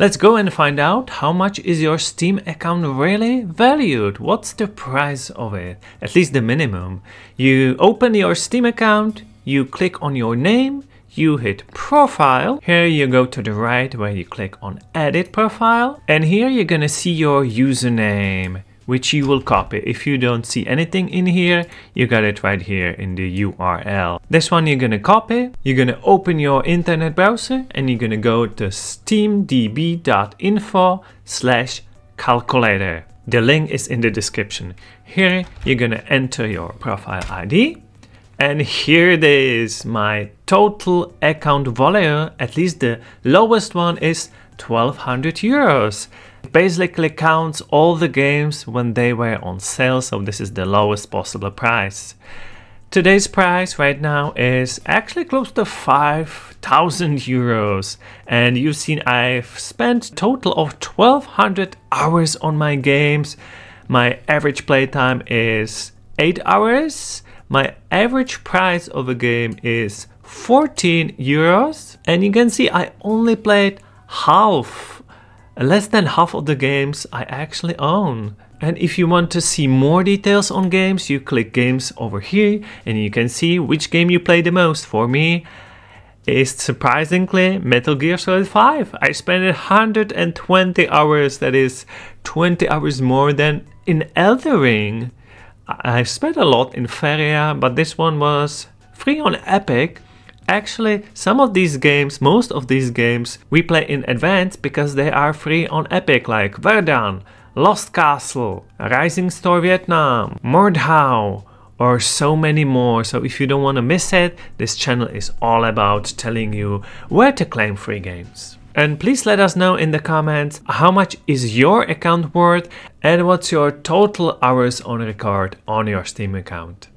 Let's go and find out how much is your Steam account really valued. What's the price of it? At least the minimum. You open your Steam account, you click on your name, you hit profile. Here you go to the right where you click on edit profile, and here you're gonna see your username, which you will copy. If you don't see anything in here, you got it right here in the URL. This one you're gonna copy, you're gonna open your internet browser, and you're gonna go to steamdb.info/calculator. The link is in the description. Here you're gonna enter your profile ID, and here it is, my total account value, at least the lowest one, is 1200 euros. It basically counts all the games when they were on sale, so this is the lowest possible price. Today's price right now is actually close to 5,000 euros, and you've seen I've spent a total of 1,200 hours on my games. My average playtime is 8 hours. My average price of a game is 14 euros, and you can see I only played less than half of the games I actually own. And if you want to see more details on games, you click games over here and you can see which game you play the most. For me, it's surprisingly Metal Gear Solid 5. I spent 120 hours, that is 20 hours more than in Elden Ring. I spent a lot in Faria, but this one was free on Epic. Actually, most of these games we play in advance because they are free on Epic, like Verdun, Lost Castle, Rising Storm Vietnam, Mordhau, or so many more. So if you don't want to miss it, this channel is all about telling you where to claim free games. And please let us know in the comments how much is your account worth and what's your total hours on record on your Steam account.